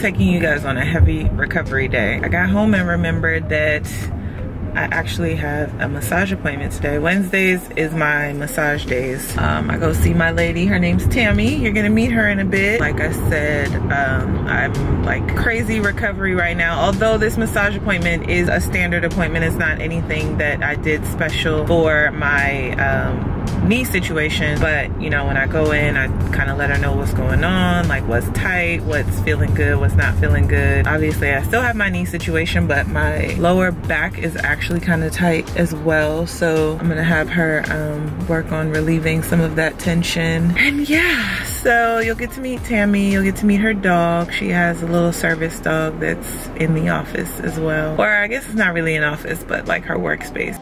taking you guys on a heavy recovery day. I got home and remembered that I actually have a massage appointment today. Wednesdays is my massage days. I go see my lady, her name's Tammy. You're gonna meet her in a bit. Like I said, I'm like crazy recovery right now. Although this massage appointment is a standard appointment, it's not anything that I did special for my knee situation, but you know, when I go in, I kind of let her know what's going on, like what's tight, what's feeling good, what's not feeling good. Obviously I still have my knee situation, but my lower back is actually kind of tight as well, so I'm gonna have her work on relieving some of that tension. And yeah, so you'll get to meet Tammy, you'll get to meet her dog. She has a little service dog that's in the office as well, or I guess it's not really an office, but like her workspace.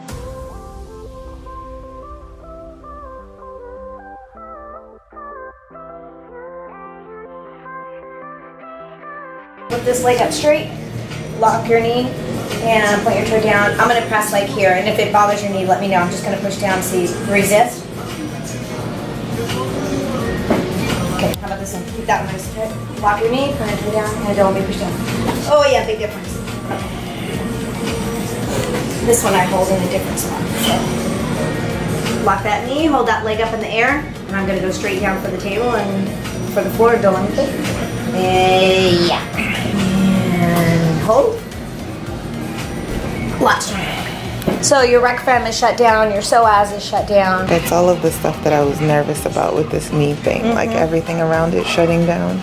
With this leg up straight, lock your knee and point your toe down. I'm going to press like here, and if it bothers your knee, let me know. I'm just going to push down so you resist. Okay, how about this one? Keep that one nice and tight. Lock your knee, point your toe down, and don't be pushed down. Oh yeah, big difference. This one I hold in a different spot. So lock that knee, hold that leg up in the air, and I'm going to go straight down for the table and for the floor, don't let me think. Yeah, and hold. Watch. So your rectum is shut down, your psoas is shut down. That's all of the stuff that I was nervous about with this knee thing, like everything around it shutting down.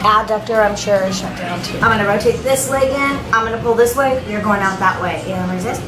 Adductor, I'm sure, is shut down too. I'm gonna rotate this leg in, I'm gonna pull this leg, you're going out that way. You don't resist.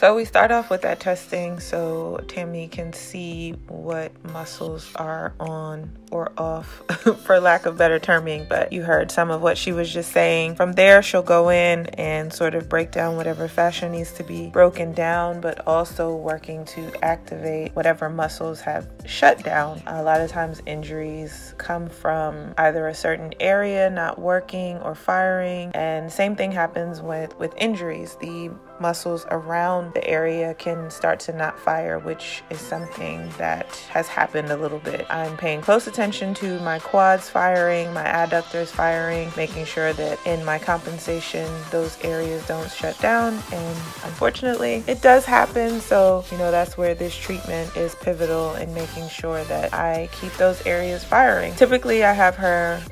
So we start off with that testing so Tammy can see what muscles are on or off, for lack of better terming, but you heard some of what she was just saying. From there, she'll go in and sort of break down whatever fascia needs to be broken down, but also working to activate whatever muscles have shut down. A lot of times injuries come from either a certain area not working or firing, and same thing happens with injuries. The muscles around the area can start to not fire, which is something that has happened a little bit. I'm paying close attention to my quads firing, my adductors firing, making sure that in my compensation those areas don't shut down, and unfortunately it does happen. So you know, that's where this treatment is pivotal in making sure that I keep those areas firing. Typically I have her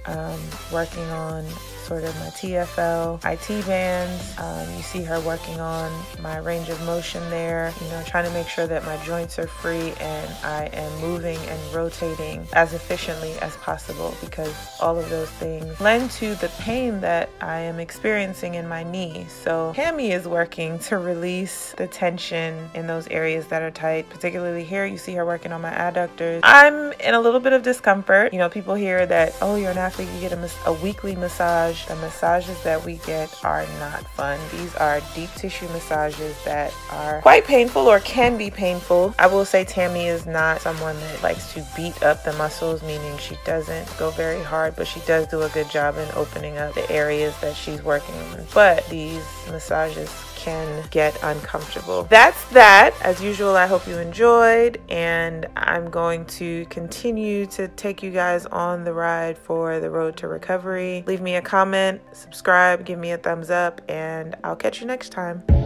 working on sort of my TFL, IT bands. You see her working on my range of motion there, you know, trying to make sure that my joints are free and I am moving and rotating as efficiently as possible, because all of those things lend to the pain that I am experiencing in my knee. So Tammy is working to release the tension in those areas that are tight, particularly here. You see her working on my adductors. I'm in a little bit of discomfort. You know, people hear that, oh, you're an athlete, you get a weekly massage. The massages that we get are not fun. These are deep tissue massages that are quite painful, or can be painful. I will say Tammy is not someone that likes to beat up the muscles, meaning she doesn't go very hard, but she does do a good job in opening up the areas that she's working on. But these massages can get uncomfortable. That's that. As usual, I hope you enjoyed, and I'm going to continue to take you guys on the ride for the road to recovery. Leave me a comment, subscribe, give me a thumbs up, and I'll catch you next time.